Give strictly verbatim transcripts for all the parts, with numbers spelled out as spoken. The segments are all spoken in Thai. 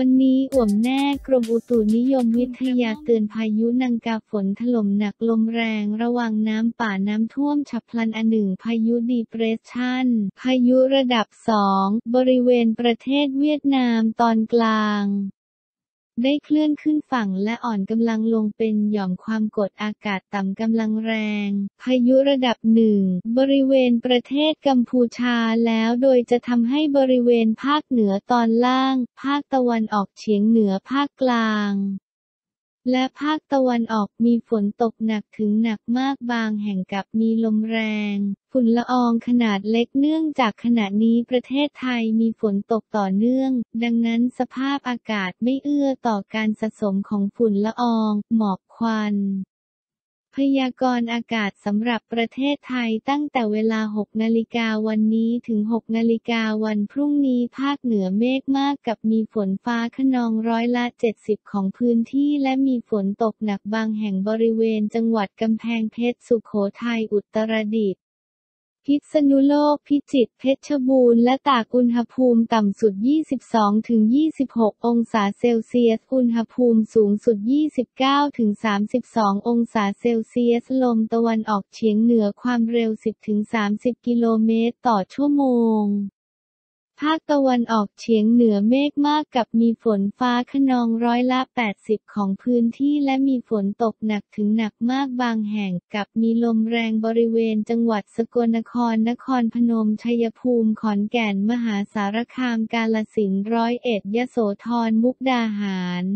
วันนี้อ่วมแน่กรมอุตุนิยมวิทยาเตือนพายุนังกาฝนถล่มหนักลมแรงระวังน้ำป่าน้ำท่วมฉับพลันอันหนึ่งพายุดีเพรสชันพายุระดับสองบริเวณประเทศเวียดนามตอนกลางได้เคลื่อนขึ้นฝั่งและอ่อนกำลังลงเป็นหย่อมความกดอากาศต่ำกำลังแรงพายุระดับหนึ่งบริเวณประเทศกัมพูชาแล้วโดยจะทำให้บริเวณภาคเหนือตอนล่างภาคตะวันออกเฉียงเหนือภาคกลางและภาคตะวันออกมีฝนตกหนักถึงหนักมากบางแห่งกับมีลมแรงฝุ่นละอองขนาดเล็กเนื่องจากขณะนี้ประเทศไทยมีฝนตกต่อเนื่องดังนั้นสภาพอากาศไม่เอื้อต่อการสะสมของฝุ่นละอองหมอกควันพยากรณ์อากาศสำหรับประเทศไทยตั้งแต่เวลาหกนาฬิกาวันนี้ถึงหกนาฬิกาวันพรุ่งนี้ภาคเหนือเมฆมากกับมีฝนฟ้าคะนองร้อยละเจ็ดสิบของพื้นที่และมีฝนตกหนักบางแห่งบริเวณจังหวัดกำแพงเพชรสุโขทัยอุตรดิตถ์พิษณุโลกพิจิตรเพชรบูรณ์และตากอุณหภูมิต่ำสุด ยี่สิบสองถึงยี่สิบหก องศาเซลเซียสอุณหภูมิสูงสุด ยี่สิบเก้าถึงสามสิบสอง องศาเซลเซียสลมตะวันออกเฉียงเหนือความเร็ว สิบถึงสามสิบ กิโลเมตรต่อชั่วโมงภาคตะวันออกเฉียงเหนือเมฆมากกับมีฝนฟ้าคะนองร้อยละแปดสิบของพื้นที่และมีฝนตกหนักถึงหนักมากบางแห่งกับมีลมแรงบริเวณจังหวัดสกลนครนครพนมชัยภูมิขอนแก่นมหาสารคามกาฬสินธุ์ร้อยเอ็ดยโสธรมุกดาหาร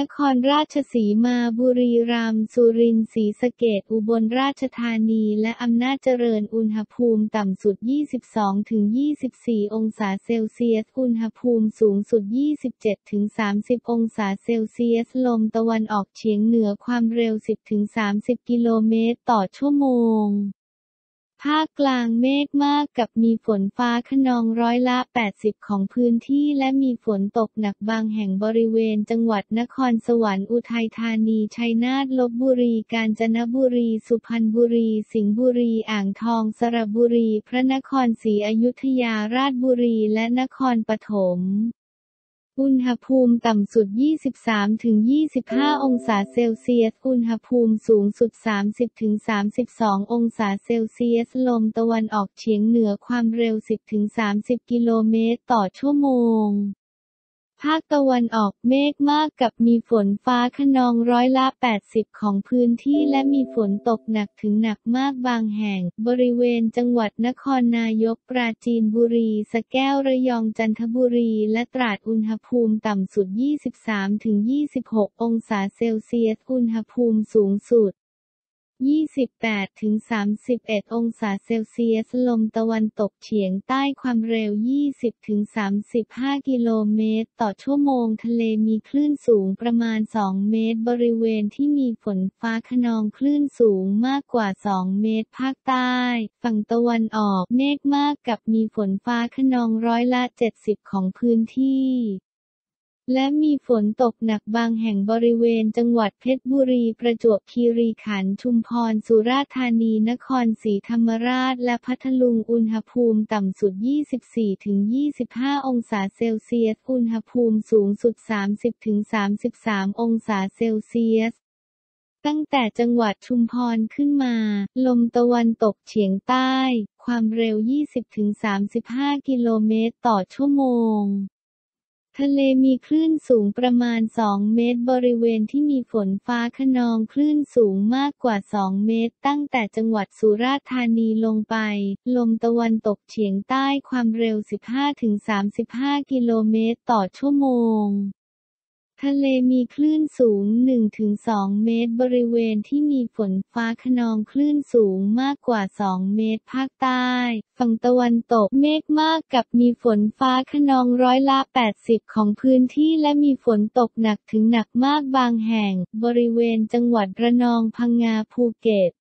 นครราชสีมาบุรีรัมย์สุรินทร์ศรีสะเกษอุบลราชธานีและอำนาจเจริญอุณหภูมิต่ำสุด ยี่สิบสองถึงยี่สิบสี่ องศาเซลเซียสอุณหภูมิสูงสุด ยี่สิบเจ็ดถึงสามสิบ องศาเซลเซียสลมตะวันออกเฉียงเหนือความเร็ว สิบถึงสามสิบ กิโลเมตรต่อชั่วโมงภาคกลางเมฆมากกับมีฝนฟ้าคะนองร้อยละแปดสิบของพื้นที่และมีฝนตกหนักบางแห่งบริเวณจังหวัดนครสวรรค์อุทัยธานีชัยนาทลพบุรีกาญจนบุรีสุพรรณบุรีสิงห์บุรีอ่างทองสระบุรีพระนครศรีอยุธยาราชบุรีและนครปฐมอุณหภูมิต่ำสุด ยี่สิบสามถึงยี่สิบห้า องศาเซลเซียสอุณหภูมิสูงสุด สามสิบถึงสามสิบสอง องศาเซลเซียสลมตะวันออกเฉียงเหนือความเร็ว สิบถึงสามสิบ กิโลเมตรต่อชั่วโมงภาคตะวันออกเมฆมากกับมีฝนฟ้าคะนองร้อยละแปดสิบของพื้นที่และมีฝนตกหนักถึงหนักมากบางแห่งบริเวณจังหวัดนครนายกปราจีนบุรีสะแก้วระยองจันทบุรีและตราดอุณหภูมิต่ำสุด ยี่สิบสามถึงยี่สิบหก องศาเซลเซียสอุณหภูมิสูงสุดยี่สิบแปดถึงสามสิบเอ็ด องศาเซลเซียสลมตะวันตกเฉียงใต้ความเร็ว ยี่สิบถึงสามสิบห้า กิโลเมตรต่อชั่วโมงทะเลมีคลื่นสูงประมาณสองเมตรบริเวณที่มีฝนฟ้าคะนองคลื่นสูงมากกว่าสองเมตรภาคใต้ฝั่งตะวันออกเมฆมากกับมีฝนฟ้าคะนองร้อยละเจ็ดสิบของพื้นที่และมีฝนตกหนักบางแห่งบริเวณจังหวัดเพชรบุรีประจวบคีรีขันธ์ชุมพรสุราษฎร์ธานีนครศรีธรรมราชและพัทลุงอุณหภูมิต่ำสุด ยี่สิบสี่ถึงยี่สิบห้า องศาเซลเซียสอุณหภูมิสูงสุด สามสิบถึงสามสิบสาม องศาเซลเซียสตั้งแต่จังหวัดชุมพรขึ้นมาลมตะวันตกเฉียงใต้ความเร็ว ยี่สิบถึงสามสิบห้า กิโลเมตรต่อชั่วโมงทะเลมีคลื่นสูงประมาณสองเมตรบริเวณที่มีฝนฟ้าคะนองคลื่นสูงมากกว่าสองเมตรตั้งแต่จังหวัดสุราษฎร์ธานีลงไปลมตะวันตกเฉียงใต้ความเร็ว สิบห้าถึงสามสิบห้า กิโลเมตรต่อชั่วโมงทะเลมีคลื่นสูง หนึ่งถึงสอง เมตรบริเวณที่มีฝนฟ้าคะนองคลื่นสูงมากกว่าสองเมตรภาคใต้ฝั่งตะวันตกเมฆมากกับมีฝนฟ้าคะนองร้อยละแปดสิบของพื้นที่และมีฝนตกหนักถึงหนักมากบางแห่งบริเวณจังหวัดระนองพังงาภูเก็ต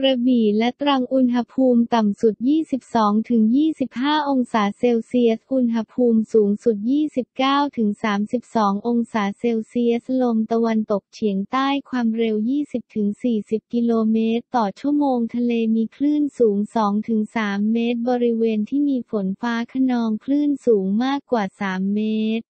กระบี่และตรังอุณหภูมิต่ำสุด ยี่สิบสองถึงยี่สิบห้า องศาเซลเซียส อุณหภูมิสูงสุด ยี่สิบเก้าถึงสามสิบสอง องศาเซลเซียส ลมตะวันตกเฉียงใต้ความเร็ว ยี่สิบถึงสี่สิบ กิโลเมตรต่อชั่วโมง ทะเลมีคลื่นสูง สองถึงสาม เมตร บริเวณที่มีฝนฟ้าคะนองคลื่นสูงมากกว่า สาม เมตร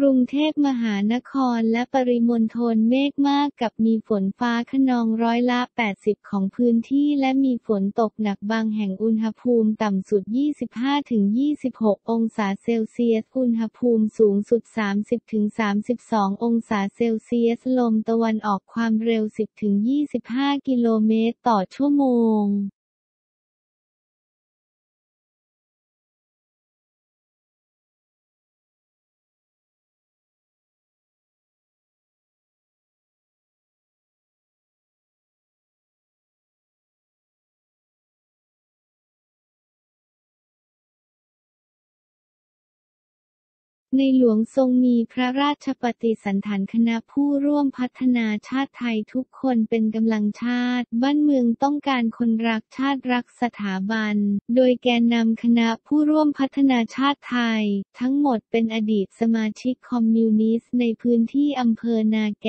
กรุงเทพมหานครและปริมณฑลเมฆมากกับมีฝนฟ้าคะนองร้อยละแปดสิบของพื้นที่และมีฝนตกหนักบางแห่งอุณหภูมิต่ำสุด ยี่สิบห้าถึงยี่สิบหก องศาเซลเซียส อุณหภูมิสูงสุด สามสิบถึงสามสิบสอง องศาเซลเซียส ลมตะวันออกความเร็ว สิบถึงยี่สิบห้า กิโลเมตรต่อชั่วโมงในหลวงทรงมีพระราชปฏิสันถานคณะผู้ร่วมพัฒนาชาติไทยทุกคนเป็นกำลังชาติบ้านเมืองต้องการคนรักชาติรักสถาบันโดยแกนนำคณะผู้ร่วมพัฒนาชาติไทยทั้งหมดเป็นอดีตสมาชิกคอมมิวนิสต์ในพื้นที่อำเภอนาแก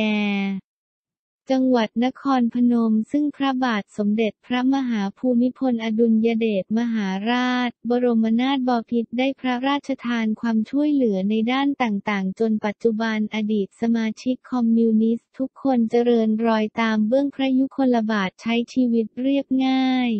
จังหวัดนครพนมซึ่งพระบาทสมเด็จพระมหาภูมิพลอดุลยเดชมหาราชบรมนาถบพิตรได้พระราชทานความช่วยเหลือในด้านต่างๆจนปัจจุบันอดีตสมาชิกคอมมิวนิสต์ทุกคนเจริญรอยตามเบื้องพระยุคลบาทใช้ชีวิตเรียบง่าย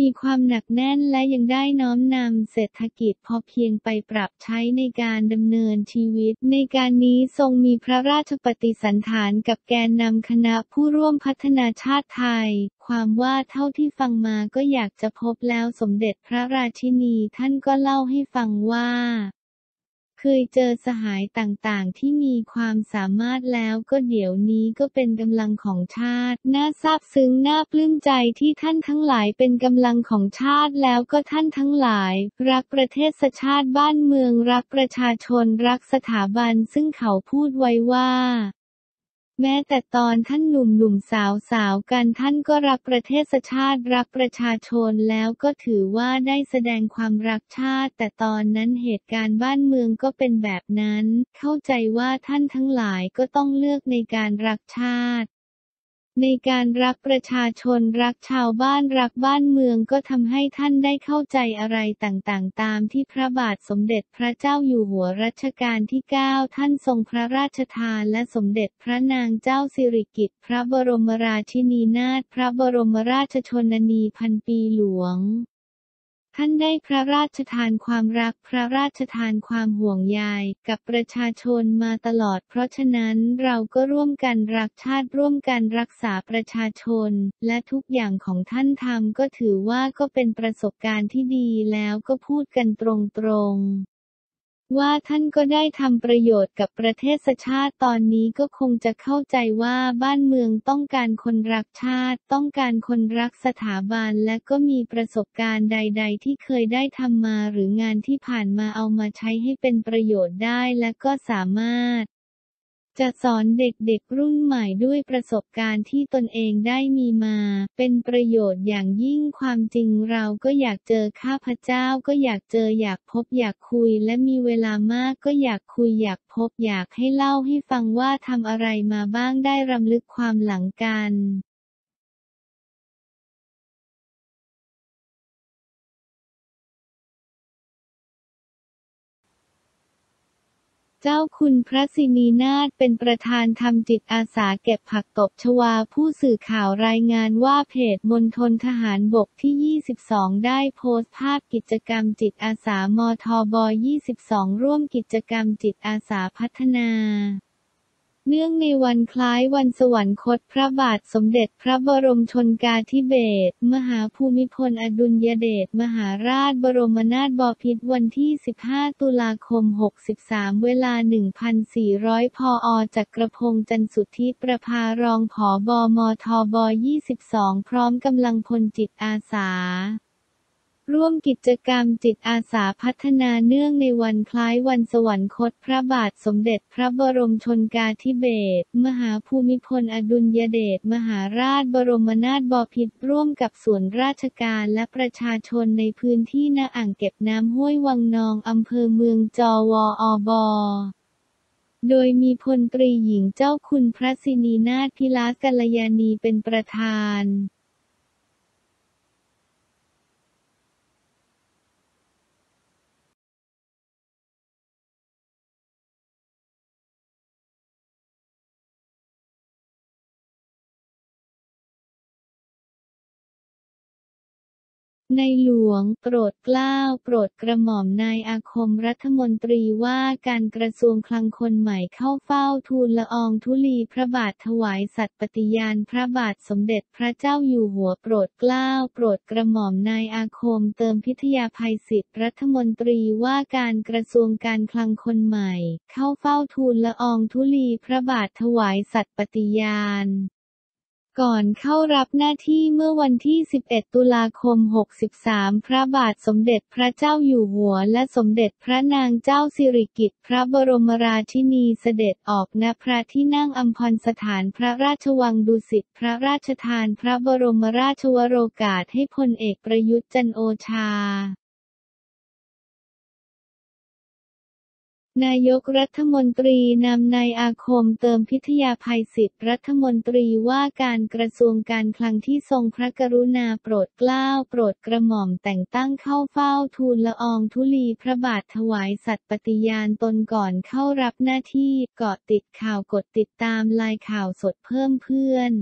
มีความหนักแน่นและยังได้น้อมนำเศรษฐกิจพอเพียงไปปรับใช้ในการดำเนินชีวิตในการนี้ทรงมีพระราชปฏิสันถานกับแกนนำคณะผู้ร่วมพัฒนาชาติไทยความว่าเท่าที่ฟังมาก็อยากจะพบแล้วสมเด็จพระราชินีท่านก็เล่าให้ฟังว่าเคยเจอสหายต่างๆที่มีความสามารถแล้วก็เดี๋ยวนี้ก็เป็นกำลังของชาติน่าซาบซึ้งน่าปลื้มใจที่ท่านทั้งหลายเป็นกำลังของชาติแล้วก็ท่านทั้งหลายรักประเทศชาติบ้านเมืองรักประชาชนรักสถาบันซึ่งเขาพูดไว้ว่าแม้แต่ตอนท่านหนุ่มหนุ่มสาวสาวกันท่านก็รักประเทศชาติรักประชาชนแล้วก็ถือว่าได้แสดงความรักชาติแต่ตอนนั้นเหตุการณ์บ้านเมืองก็เป็นแบบนั้นเข้าใจว่าท่านทั้งหลายก็ต้องเลือกในการรักชาติในการรักประชาชนรักชาวบ้านรักบ้านเมืองก็ทำให้ท่านได้เข้าใจอะไรต่างๆตามที่พระบาทสมเด็จพระเจ้าอยู่หัวรัชกาลที่เก้าท่านทรงพระราชทานและสมเด็จพระนางเจ้าสิริกิติ์พระบรมราชินีนาถพระบรมราชชนนีพันปีหลวงท่านได้พระราชทานความรักพระราชทานความห่วงใยกับประชาชนมาตลอดเพราะฉะนั้นเราก็ร่วมกันรักชาติร่วมกันรักษาประชาชนและทุกอย่างของท่านทำก็ถือว่าก็เป็นประสบการณ์ที่ดีแล้วก็พูดกันตรงๆว่าท่านก็ได้ทำประโยชน์กับประเทศชาติตอนนี้ก็คงจะเข้าใจว่าบ้านเมืองต้องการคนรักชาติต้องการคนรักสถาบันและก็มีประสบการณ์ใดๆที่เคยได้ทำมาหรืองานที่ผ่านมาเอามาใช้ให้เป็นประโยชน์ได้และก็สามารถจะสอนเด็กๆรุ่นใหม่ด้วยประสบการณ์ที่ตนเองได้มีมาเป็นประโยชน์อย่างยิ่งความจริงเราก็อยากเจอข้าพเจ้าก็อยากเจออยากพบอยากคุยและมีเวลามากก็อยากคุยอยากพบอยากให้เล่าให้ฟังว่าทำอะไรมาบ้างได้รำลึกความหลังกันเจ้าคุณพระศินีนาถเป็นประธานทำจิตอาสาเก็บผักตบชวาผู้สื่อข่าวรายงานว่าเพจมณฑลทหารบกที่ยี่สิบสองได้โพสต์ภาพกิจกรรมจิตอาสามทบยี่สิบสองร่วมกิจกรรมจิตอาสาพัฒนาเนื่องในวันคล้ายวันสวรรคตพระบาทสมเด็จพระบรมชนกาธิเบศรมหาภูมิพลอดุลยเดชมหาราชบรมนาถบพิตรวันที่สิบห้าตุลาคมหกสิบสามเวลา หนึ่งพันสี่ร้อย พอจักรพงษ์จันทร์สุทธิประภารองผบ.มทบ.ยี่สิบสองพร้อมกำลังพลจิตอาสา ร่วมกิจกรรมจิตอาสาพัฒนาเนื่องในวันคล้ายวันสวรรคตพระบาทสมเด็จพระบรมชนกาธิเบศรมหาภูมิพลอดุลยเดชมหาราชบรมนาถบพิตรร่วมกับส่วนราชการและประชาชนในพื้นที่ณอ่างเก็บน้ำห้วยวังนองอำเภอเมืองจวบโดยมีพลตรีหญิงเจ้าคุณพระศินีนาถพิลาสกัลยานีเป็นประธานในหลวงโปรดเกล้าโปรดกระหม่อมนายอาคมรัฐมนตรีว่าการกระทรวงคลังคนใหม่เข้าเฝ้าทูลละอองธุลีพระบาทถวายสัตย์ปฏิญาณพระบาทสมเด็จพระเจ้าอยู่หัวโปรดเกล้าโปรดกระหม่อมนายอาคมเติมพิทยาภัยศิษฐ์รัฐมนตรีว่าการกระทรวงการคลังคนใหม่เข้าเฝ้าทูลละอองธุลีพระบาทถวายสัตย์ปฏิญาณก่อนเข้ารับหน้าที่เมื่อวันที่สิบเอ็ดตุลาคมหกสิบสามพระบาทสมเด็จพระเจ้าอยู่หัวและสมเด็จพระนางเจ้าสิริกิติ์พระบรมราชินีเสด็จออกณพระที่นั่งอัมพรสถานพระราชวังดุสิตพระราชทานพระบรมราชวโรกาสให้พลเอกประยุทธ์จันทร์โอชานายกรัฐมนตรีนำนายอาคมเติมพิทยาภัยศิษฐ์รัฐมนตรีว่าการกระทรวงการคลังที่ทรงพระกรุณาโปรดเกล้าโปรดกระหม่อมแต่งตั้งเข้าเฝ้าทูลละอองธุลีพระบาทถวายสัตย์ปฏิญาณตนก่อนเข้ารับหน้าที่เกาะติดข่าวกดติดตามรายข่าวสดเพิ่มเพื่อน